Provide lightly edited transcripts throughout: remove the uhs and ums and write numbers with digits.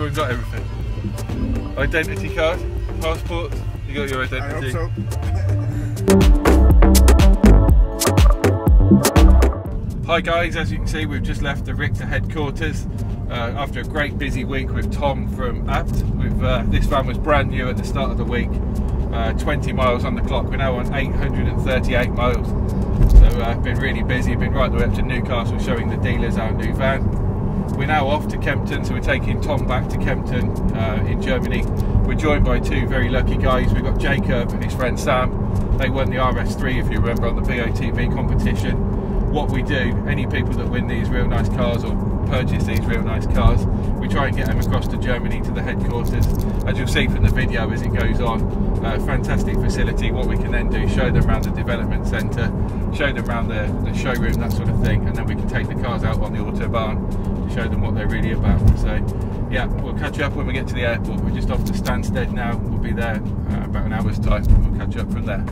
everyone's got everything. Identity card, passport, you got your identity. I hope so. Hi guys, as you can see we've just left the Richter headquarters after a great busy week with Tom from Abt. This van was brand new at the start of the week, 20 miles on the clock. We're now on 838 miles. So been really busy, been right the way up to Newcastle showing the dealers our new van. We're now off to Kempten, so we're taking Tom back to Kempten in Germany. We're joined by two very lucky guys. We've got Jacob and his friend Sam. They won the RS3, if you remember, on the BOTB competition. What we do, any people that win these real nice cars or purchase these real nice cars, we try and get them across to Germany to the headquarters. As you'll see from the video as it goes on, fantastic facility. What we can then do, show them around the development centre, show them around the showroom, that sort of thing, and then we can take the cars out on the autobahn, show them what they're really about. So yeah, we'll catch up when we get to the airport. We're just off to Stansted now. We'll be there about an hour's time. We'll catch up from there.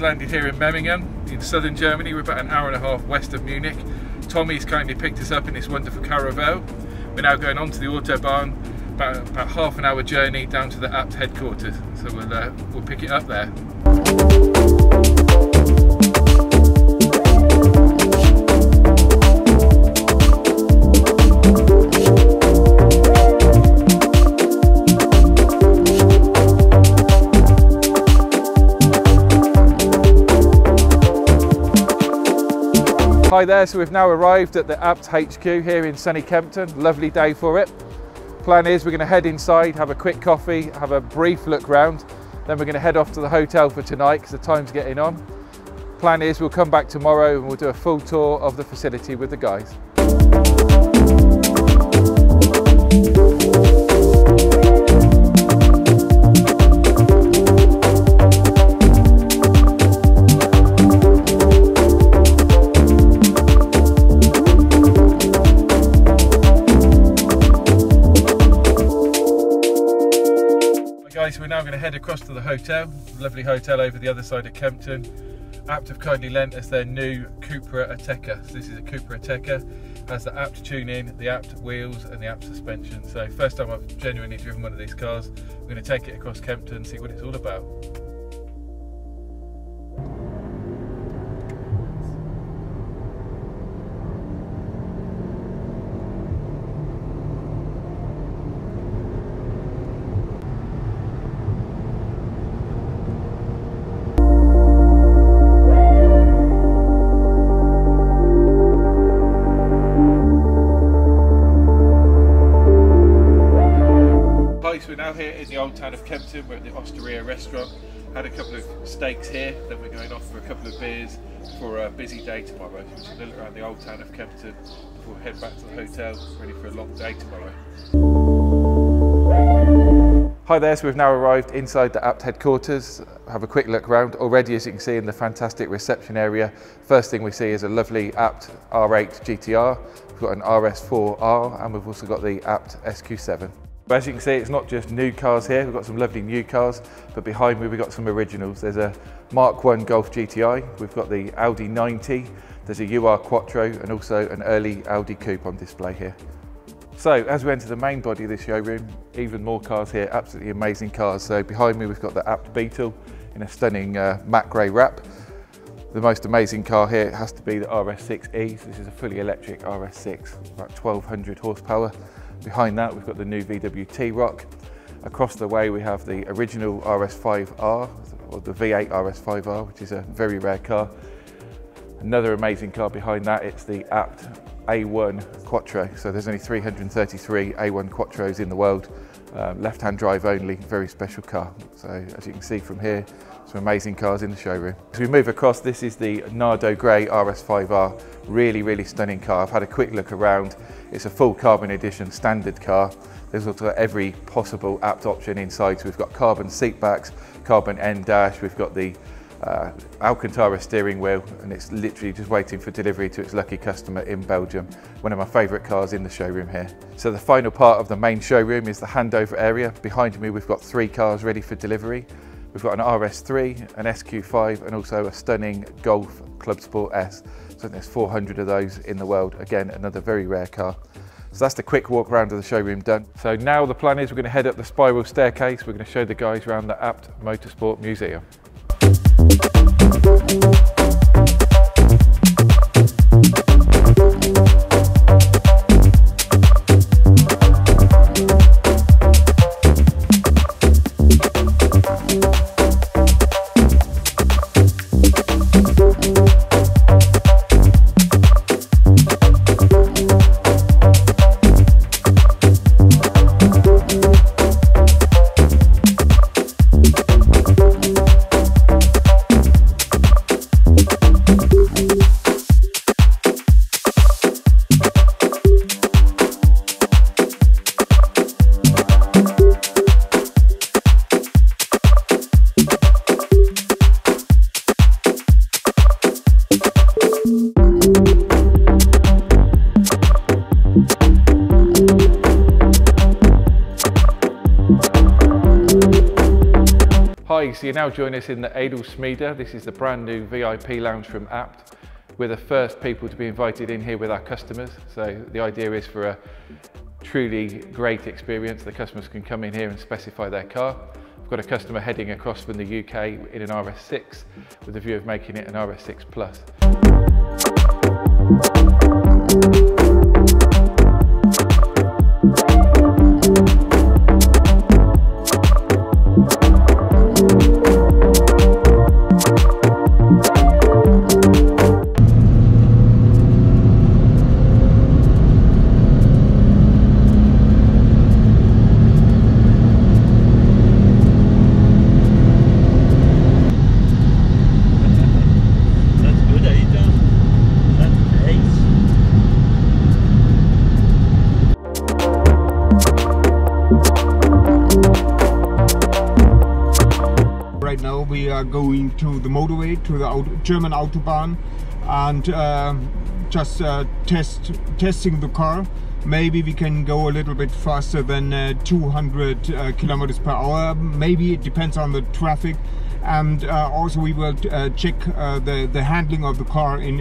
Landed here in Memmingen in southern Germany. We're about an hour and a half west of Munich. Tommy's kindly picked us up in this wonderful caravel. We're now going onto the autobahn, about half an hour journey down to the Abt headquarters, so we'll pick it up there. Hi there, so we've now arrived at the Abt HQ here in sunny Kempten. Lovely day for it. Plan is we're going to head inside, have a quick coffee, have a brief look round, then we're going to head off to the hotel for tonight because the time's getting on. Plan is we'll come back tomorrow and we'll do a full tour of the facility with the guys. We're now going to head across to the hotel, lovely hotel over the other side of Kempten. Abt have kindly lent us their new Cupra Ateca. So this is a Cupra Ateca, has the Abt tune-in, the Abt wheels and the Abt suspension. So first time I've genuinely driven one of these cars. We're going to take it across Kempten and see what it's all about. Here in the old town of Kempten, we're at the Osteria restaurant. Had a couple of steaks here, then we're going off for a couple of beers for a busy day tomorrow. So we're going to look around the old town of Kempten before we head back to the hotel, ready for a long day tomorrow. Hi there, so we've now arrived inside the Abt headquarters. Have a quick look around. Already, as you can see, in the fantastic reception area, first thing we see is a lovely Abt R8 GTR. We've got an RS4R and we've also got the Abt SQ7. But as you can see, it's not just new cars here. We've got some lovely new cars, but behind me we've got some originals. There's a Mark 1 Golf GTI, we've got the Audi 90, there's a Ur Quattro and also an early Audi Coupe on display here. So as we enter the main body of this showroom, even more cars here, absolutely amazing cars. So behind me we've got the Abt Beetle in a stunning matte grey wrap. The most amazing car here has to be the RS6E, so this is a fully electric RS6, about 1200 horsepower. Behind that we've got the new VW T-Roc. Across the way we have the original RS5R, or the V8 RS5R, which is a very rare car. Another amazing car behind that, it's the Abt A1 Quattro. So there's only 333 A1 Quattros in the world. Left-hand drive only, very special car. So as you can see from here, some amazing cars in the showroom. As we move across, this is the Nardo Grey RS5R. Really stunning car. I've had a quick look around. It's a full carbon edition standard car. There's also every possible Abt option inside. So we've got carbon seat backs, carbon end dash, we've got the Alcantara steering wheel, and it's literally just waiting for delivery to its lucky customer in Belgium. One of my favourite cars in the showroom here. So the final part of the main showroom is the handover area. Behind me we've got three cars ready for delivery. We've got an RS3, an SQ5 and also a stunning Golf Clubsport S. So there's 400 of those in the world. Again, another very rare car. So that's the quick walk around of the showroom done. So now the plan is we're going to head up the spiral staircase. We're going to show the guys around the Abt Motorsport Museum. So you're now joining us in the Edelsmiede. This is the brand new VIP lounge from Abt. We're the first people to be invited in here with our customers. So the idea is for a truly great experience. The customers can come in here and specify their car. I've got a customer heading across from the UK in an RS6 with the view of making it an RS6 Plus. We are going to the motorway, to the German Autobahn, and just testing the car. Maybe we can go a little bit faster than 200 kilometers per hour. Maybe it depends on the traffic, and also we will check the handling of the car in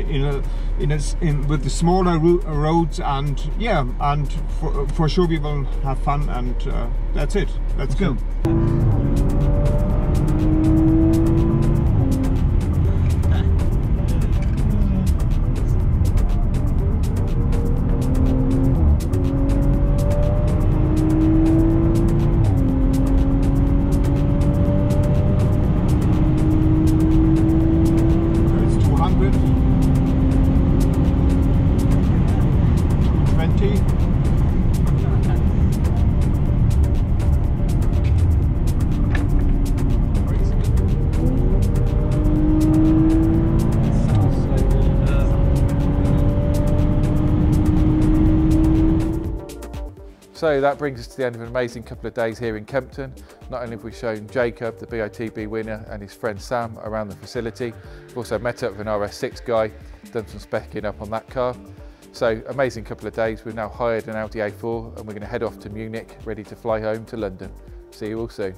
with the smaller roads, and yeah, and for sure we will have fun, and that's it. Let's go. So that brings us to the end of an amazing couple of days here in Kempten. Not only have we shown Jacob, the BOTB winner, and his friend Sam around the facility, we've also met up with an RS6 guy, done some specking up on that car. So amazing couple of days. We've now hired an Audi A4 and we're going to head off to Munich, ready to fly home to London. See you all soon.